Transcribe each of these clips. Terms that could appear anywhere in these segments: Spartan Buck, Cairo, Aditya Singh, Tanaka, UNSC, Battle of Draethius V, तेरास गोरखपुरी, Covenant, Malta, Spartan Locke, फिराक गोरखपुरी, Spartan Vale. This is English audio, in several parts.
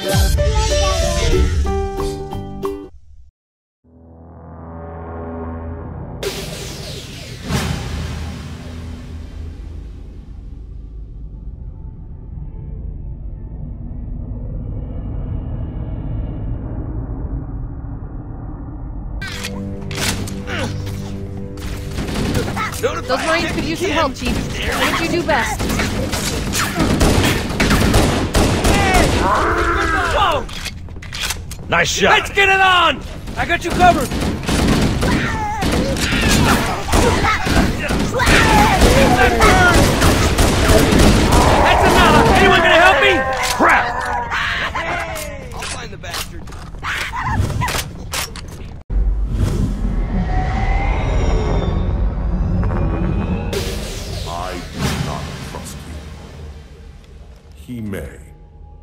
Those Marines could use some help, Chief. What did you do best? Whoa! Nice shot! Let's get it on! I got you covered! That's enough! Anyone gonna help me? Crap! I'll find the bastard. He may,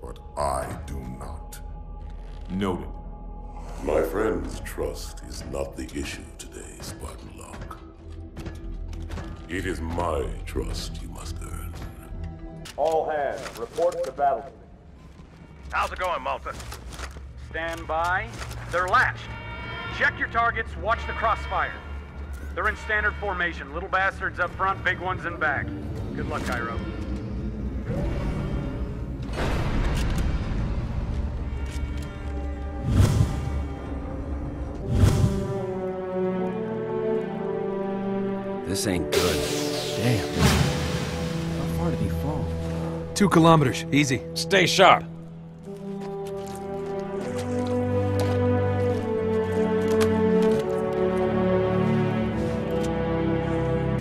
but I do not. Noted. My friend's trust is not the issue today, Spartan Locke. It is my trust you must earn. All hands, report to battle. How's it going, Malta? Stand by. They're latched. Check your targets, watch the crossfire. They're in standard formation. Little bastards up front, big ones in back. Good luck, Cairo. This ain't good. Damn. How far did he fall? 2 kilometers. Easy. Stay sharp.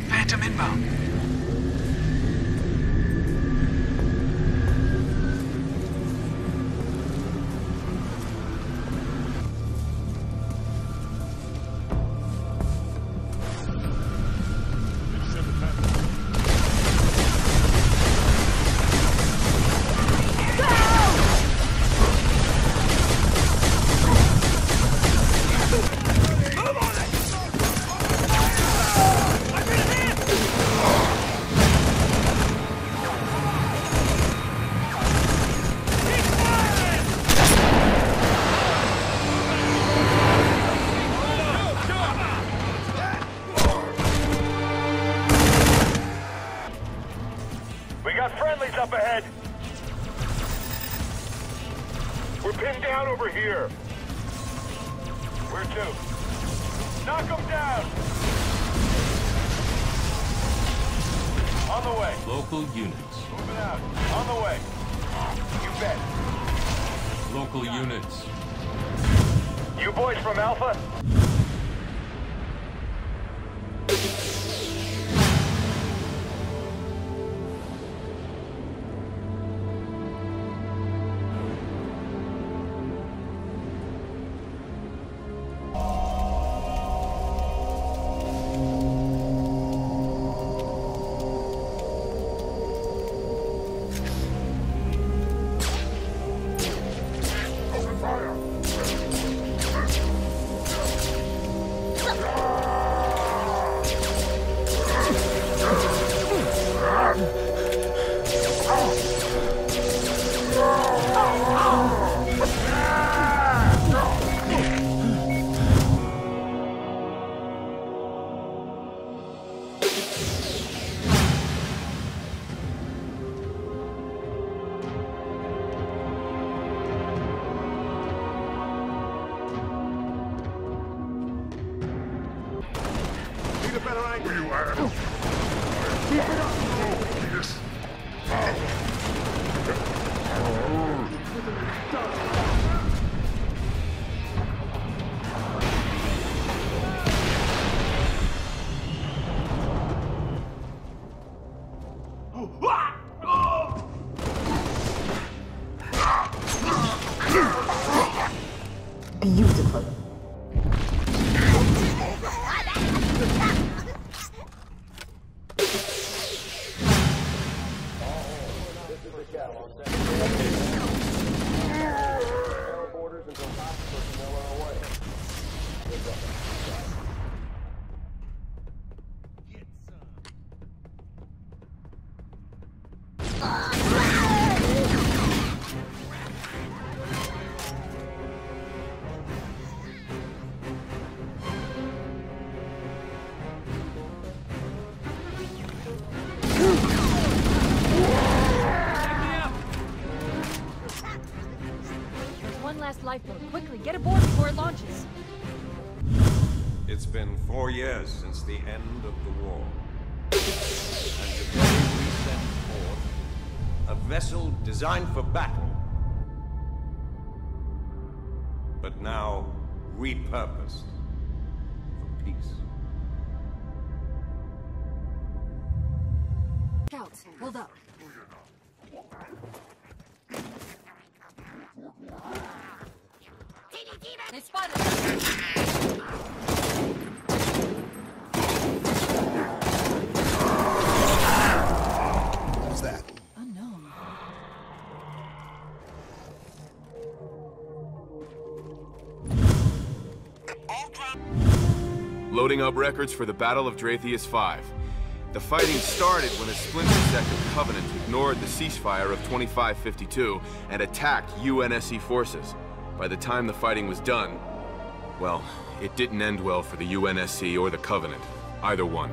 Phantom inbound. lifeboat. Quickly, get aboard before it launches. It's been 4 years since the end of the war. And today we sent forth a vessel designed for battle, but now repurposed for peace. Scouts, hold up. They spotted us! Loading up records for the Battle of Draethius V. The fighting started when a splinter sect of Covenant ignored the ceasefire of 2552 and attacked UNSC forces. By the time the fighting was done, well, it didn't end well for the UNSC or the Covenant. Either one.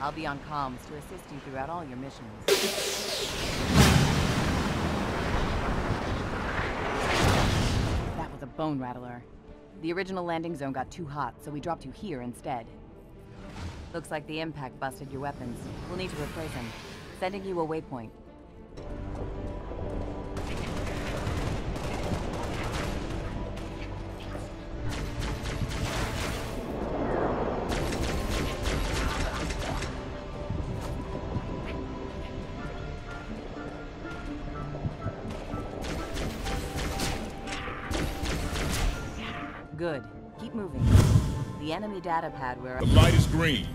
I'll be on comms to assist you throughout all your missions. That was a bone rattler. The original landing zone got too hot, so we dropped you here instead. Looks like the impact busted your weapons. We'll need to replace them. Sending you a waypoint. Good. Keep moving. The enemy data pad where... The light is green.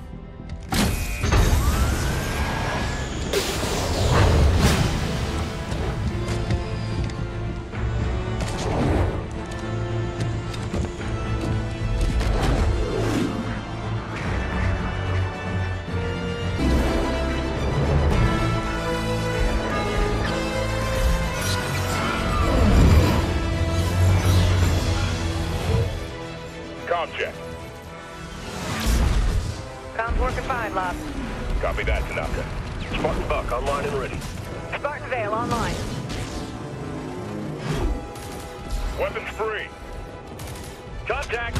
Check. Comms working fine, Locke. Copy that, Tanaka. Spartan Buck online and ready. Spartan Vale online. Weapons free. Contact!